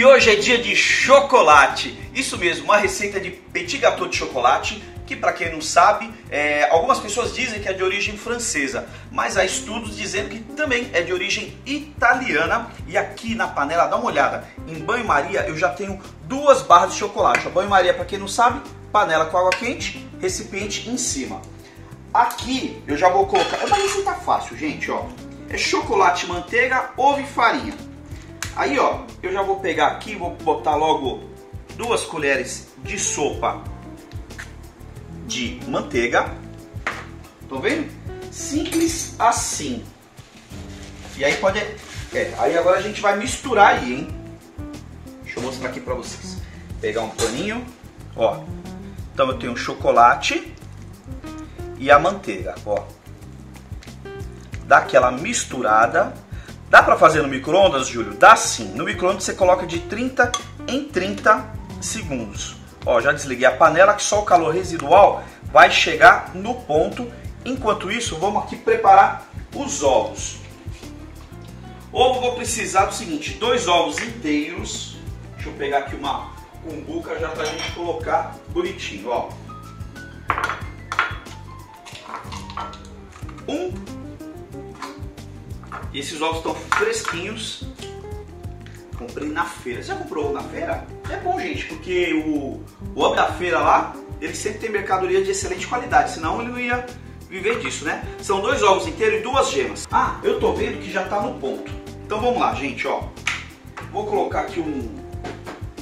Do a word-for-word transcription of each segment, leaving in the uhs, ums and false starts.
E hoje é dia de chocolate, isso mesmo, uma receita de petit gateau de chocolate, que para quem não sabe, é, algumas pessoas dizem que é de origem francesa, mas há estudos dizendo que também é de origem italiana. E aqui na panela, dá uma olhada, em banho-maria eu já tenho duas barras de chocolate. A banho-maria, para quem não sabe, panela com água quente, recipiente em cima. Aqui eu já vou colocar, é uma receita fácil, gente, ó, é chocolate, manteiga, ovo e farinha. Aí, ó, eu já vou pegar aqui, vou botar logo duas colheres de sopa de manteiga. Estão vendo? Simples assim. E aí pode... É, aí agora a gente vai misturar aí, hein? Deixa eu mostrar aqui pra vocês. Pegar um paninho, ó. Então eu tenho o chocolate e a manteiga, ó. Dá aquela misturada. Dá pra fazer no micro-ondas, Júlio? Dá sim. No micro-ondas você coloca de trinta em trinta segundos. Ó, já desliguei a panela, que só o calor residual vai chegar no ponto. Enquanto isso, vamos aqui preparar os ovos. Ovo, vou precisar do seguinte, dois ovos inteiros. Deixa eu pegar aqui uma cumbuca já pra gente colocar bonitinho, ó. Um. E esses ovos estão fresquinhos. Comprei na feira. Você já comprou ovo na feira? É bom, gente, porque o, o ovo da feira lá, ele sempre tem mercadoria de excelente qualidade, senão ele não ia viver disso, né? São dois ovos inteiros e duas gemas. Ah, eu tô vendo que já tá no ponto. Então vamos lá, gente, ó. Vou colocar aqui um,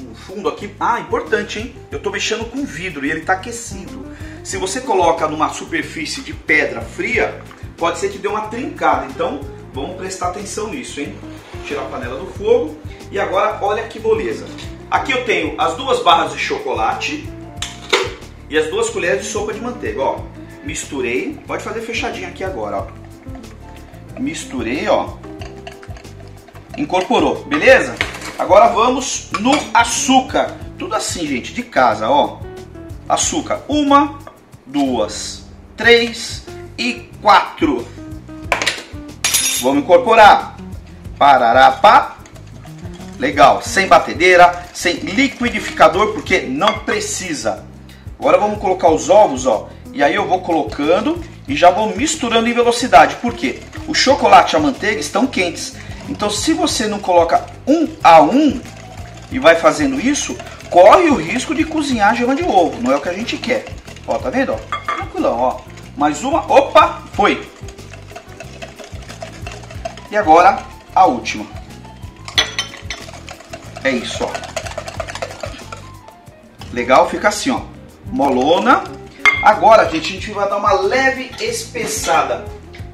um fundo aqui. Ah, importante, hein? Eu tô mexendo com vidro e ele tá aquecido. Se você coloca numa superfície de pedra fria, pode ser que dê uma trincada, então... Vamos prestar atenção nisso, hein? Tirar a panela do fogo. E agora, olha que beleza. Aqui eu tenho as duas barras de chocolate e as duas colheres de sopa de manteiga, ó. Misturei. Pode fazer fechadinho aqui agora, ó. Misturei, ó. Incorporou, beleza? Agora vamos no açúcar. Tudo assim, gente, de casa, ó. Açúcar. Uma, duas, três e quatro. Vamos incorporar. Parará, pá. Legal. Sem batedeira, sem liquidificador, porque não precisa. Agora vamos colocar os ovos, ó. E aí eu vou colocando e já vou misturando em velocidade. Por quê? O chocolate e a manteiga estão quentes. Então se você não coloca um a um e vai fazendo isso, corre o risco de cozinhar a gema de ovo. Não é o que a gente quer. Ó, tá vendo? Ó? Tranquilão, ó. Mais uma. Opa, foi. E agora, a última. É isso, ó. Legal, fica assim, ó. Molona. Agora, gente, a gente vai dar uma leve espessada.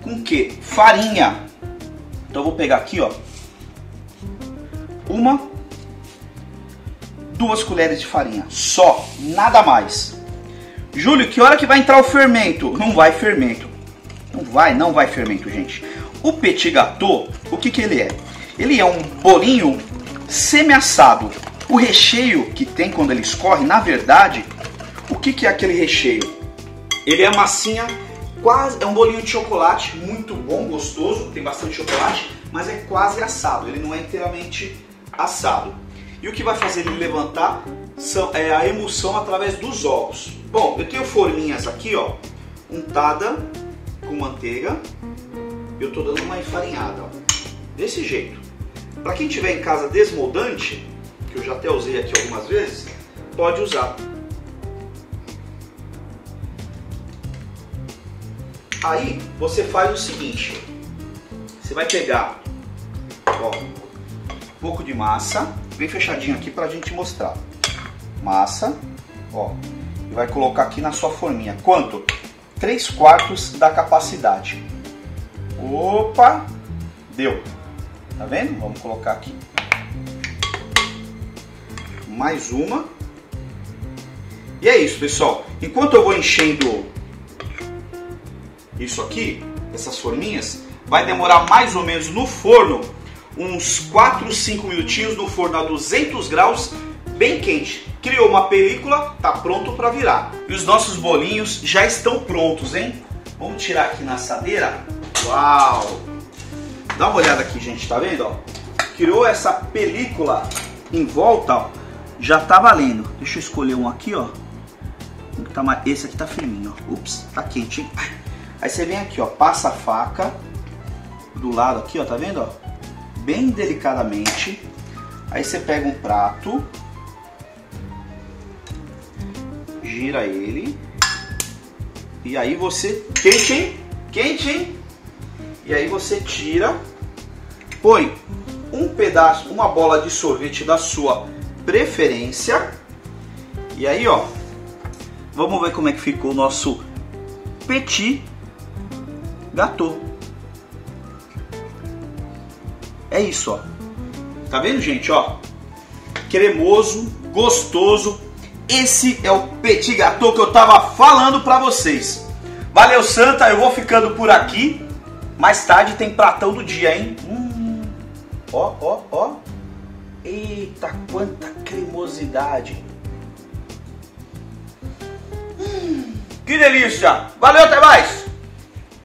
Com o quê? Farinha. Então, eu vou pegar aqui, ó. Uma. Duas colheres de farinha. Só. Nada mais. Júlio, que hora que vai entrar o fermento? Não vai fermento. Não vai, não vai fermento, gente. O petit gateau, o que que ele é? Ele é um bolinho semi-assado. O recheio que tem quando ele escorre, na verdade, o que que é aquele recheio? Ele é uma massinha, quase, é um bolinho de chocolate, muito bom, gostoso, tem bastante chocolate, mas é quase assado, ele não é inteiramente assado. E o que vai fazer ele levantar são, é a emulsão através dos ovos. Bom, eu tenho forminhas aqui, ó, untada com manteiga. Eu tô dando uma enfarinhada, ó. Desse jeito. Para quem tiver em casa desmoldante, que eu já até usei aqui algumas vezes, pode usar. Aí você faz o seguinte: você vai pegar, ó, um pouco de massa, bem fechadinho aqui pra gente mostrar. Massa, ó, e vai colocar aqui na sua forminha. Quanto? três quartos da capacidade. Opa, deu, tá vendo? Vamos colocar aqui, mais uma, e é isso, pessoal. Enquanto eu vou enchendo isso aqui, essas forminhas, vai demorar mais ou menos no forno, uns quatro, cinco minutinhos no forno a duzentos graus, bem quente. Criou uma película, tá pronto para virar. E os nossos bolinhos já estão prontos, hein? Vamos tirar aqui na assadeira. Uau! Dá uma olhada aqui, gente, tá vendo? Ó? Criou essa película em volta, ó, já tá valendo. Deixa eu escolher um aqui, ó. Esse aqui tá firminho, ó. Ups, tá quente, hein? Aí você vem aqui, ó, passa a faca do lado aqui, ó, tá vendo, ó? Bem delicadamente. Aí você pega um prato, gira ele. E aí você... Quente, hein? Quente, hein? E aí você tira, põe um pedaço, uma bola de sorvete da sua preferência. E aí, ó, vamos ver como é que ficou o nosso petit gateau. É isso, ó. Tá vendo, gente, ó? Cremoso, gostoso. Esse é o petit gateau que eu tava falando pra vocês. Valeu, Santa, eu vou ficando por aqui. Mais tarde tem pratão do dia, hein? Hum, ó, ó, ó. Eita, quanta cremosidade. Hum, que delícia. Valeu, até mais.